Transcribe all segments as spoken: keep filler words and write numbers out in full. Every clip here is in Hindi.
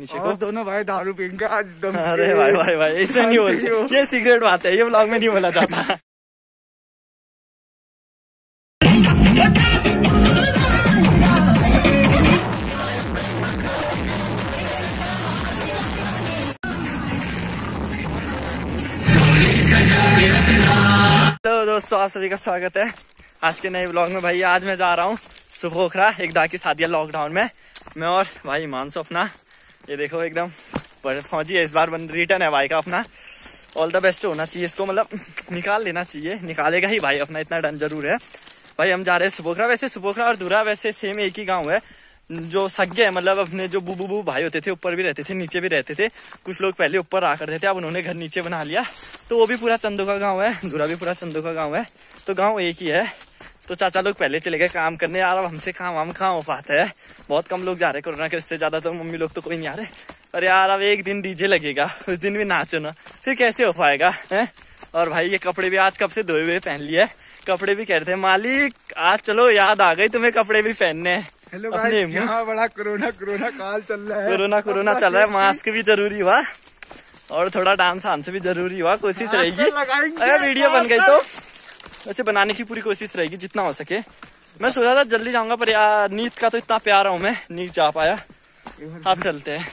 नीचे को। दोनों भाई दारू पीएंगे आज दम। अरे भाई भाई भाई ऐसे नहीं बोलते, ये सीक्रेट बात है, ये व्लॉग में नहीं बोला जाता। हेलो दोस्तों, आप सभी का स्वागत है आज के नए व्लॉग में। भाई आज मैं जा रहा हूँ सुबह ओखरा, एक दा की शादी है लॉकडाउन में, मैं और भाई मानसो अपना। ये देखो एकदम फौजी है इस बार, रिटर्न है भाई का अपना। ऑल द बेस्ट होना चाहिए इसको, मतलब निकाल लेना चाहिए, निकालेगा ही भाई अपना, इतना डन जरूर है भाई। हम जा रहे हैं सुबह ओखरा। वैसे सुबह ओखरा और दूरा वैसे सेम एक ही गाँव है। जो सगे हैं मतलब अपने जो बूबू बूबू भाई होते थे, ऊपर भी रहते थे नीचे भी रहते थे। कुछ लोग पहले ऊपर आ करते थे, अब उन्होंने घर नीचे बना लिया। तो वो भी पूरा चंदू का गाँव है, दूरा भी पूरा चंदू का गाँव है, तो गाँव एक ही है। तो चाचा लोग पहले चले गए काम करने यार, अब हमसे काम हम कहाँ हो पाता है, बहुत कम लोग जा रहे कोरोना के, इससे ज़्यादा तो मम्मी लोग तो कोई नहीं आ रहे। पर यार अब एक दिन डीजे लगेगा, उस दिन भी नाचो ना, फिर कैसे हो पाएगा है। और भाई ये कपड़े भी आज कब से धोए हुए पहन लिए, कपड़े भी कह रहे थे मालिक आज चलो याद आ गई तुम्हें कपड़े भी पहनने हैं। हेलो भाई, यहाँ बड़ा कोरोना कोरोना काल चल रहा है, कोरोना कोरोना चल रहा है। मास्क भी जरूरी हुआ और थोड़ा डांस डांस भी जरूरी हुआ, कोशिश रहेगी। अगर वीडियो बन गई तो वैसे बनाने की पूरी कोशिश रहेगी जितना हो सके। मैं सोचा था जल्दी जाऊंगा पर यार नींद का तो इतना प्यार हूँ मैं, नींद जा पाया। आप चलते हैं,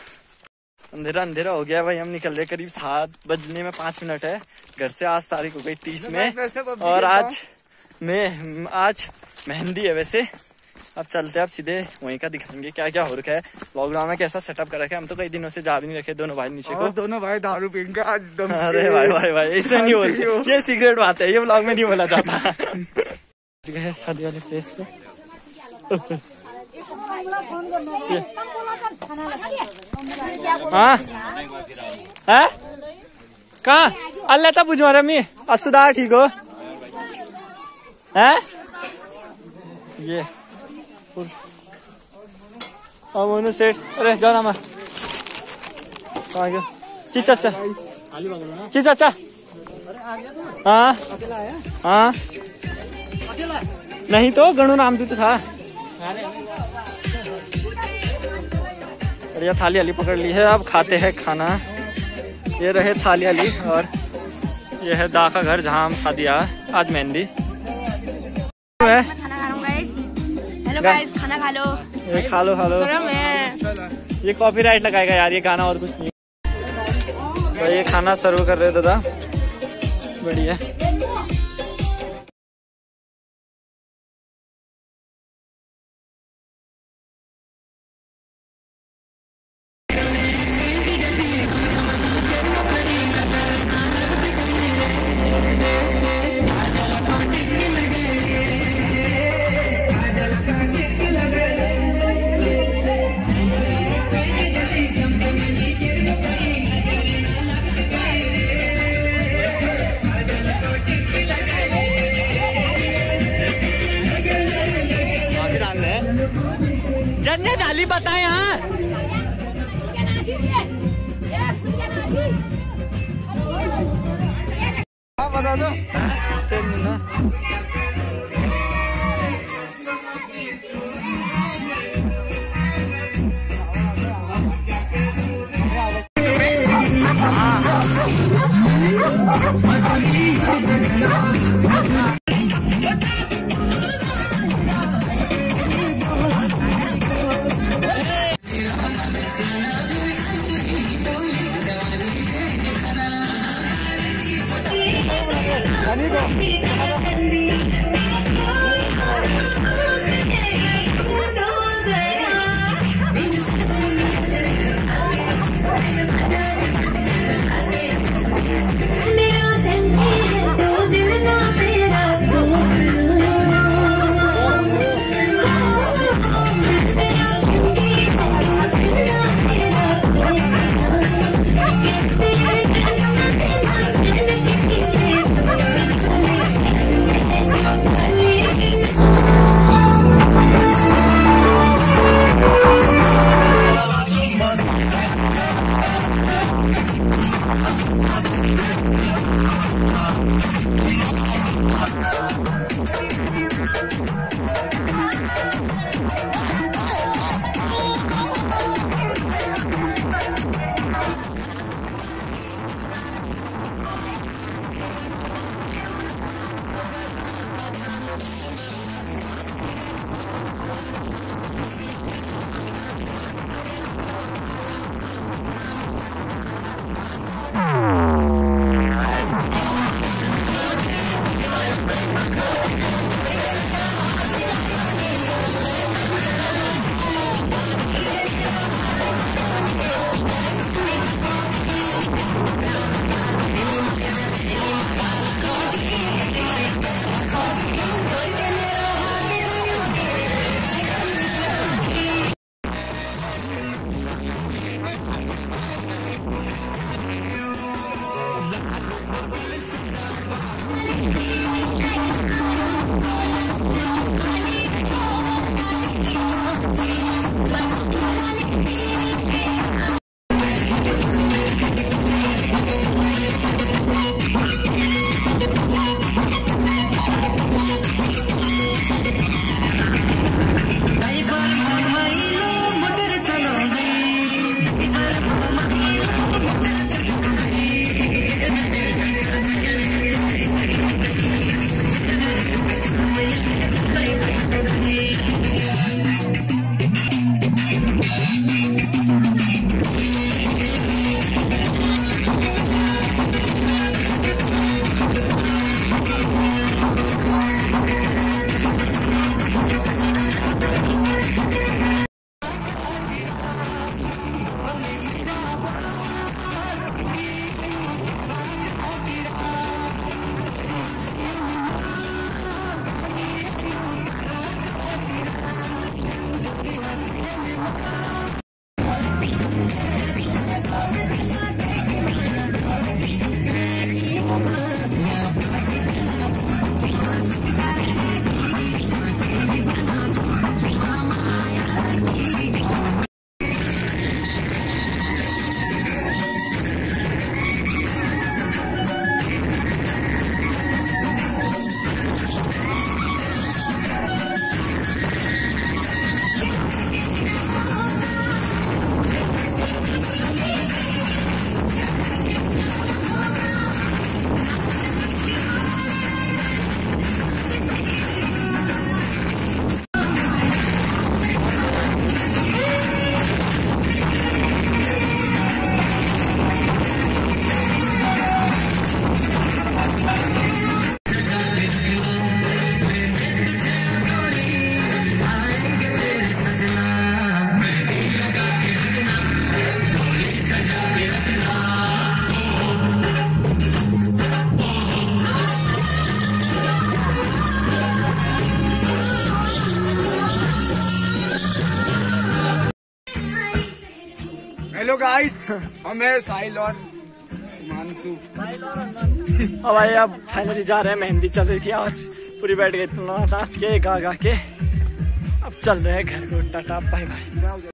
अंधेरा अंधेरा हो गया भाई, हम निकल रहे करीब सात बजने में पाँच मिनट है घर से। आज तारीख हो गई तीस में और आज मैं आज मेहंदी है वैसे। अब चलते हैं, अब सीधे वहीं का दिखाएंगे क्या क्या हो रखा है लॉकडाउन में, कैसा सेटअप कर रखा है। हम तो कई दिनों से जा भी नहीं रखे दोनों भाई नीचे को। दोनों भाई दारू पीएंगे आज दम। अरे भाई भाई भाई ऐसे नहीं बोलते, ये सीक्रेट बात है, ये व्लॉग में नहीं बोला जाता। गए शादी वाले प्लेस पे, हाँ कहाँ अल्लाह तब बुझो रमी असुदार ठीक हो है ये और सेठ। अरे जाना मैं की चाचा की चाचा हाँ हाँ नहीं तो गणु नाम भी तो था। अरे थाली आली पकड़ ली है, अब खाते हैं खाना। ये रहे थाली आली और ये है दा का घर जहाँ हम शादी आज मेहंदी है। गाइस खाना खा लो, ये खा लो खा लो। ये कॉपीराइट लगाएगा यार ये गाना, और कुछ नहीं भाई। ये खाना सर्व कर रहे दादा, बढ़िया। जन्ने डाली बताए यहाँ बता दो। हेलो गाइस, हम हैं साहिल और मानसू। अब भाई अब फाइनली जा रहे हैं, मेहंदी चल रही थी और पूरी बैठ गई, नाच के गा गा के अब चल रहे हैं घर को। Tata bye bye.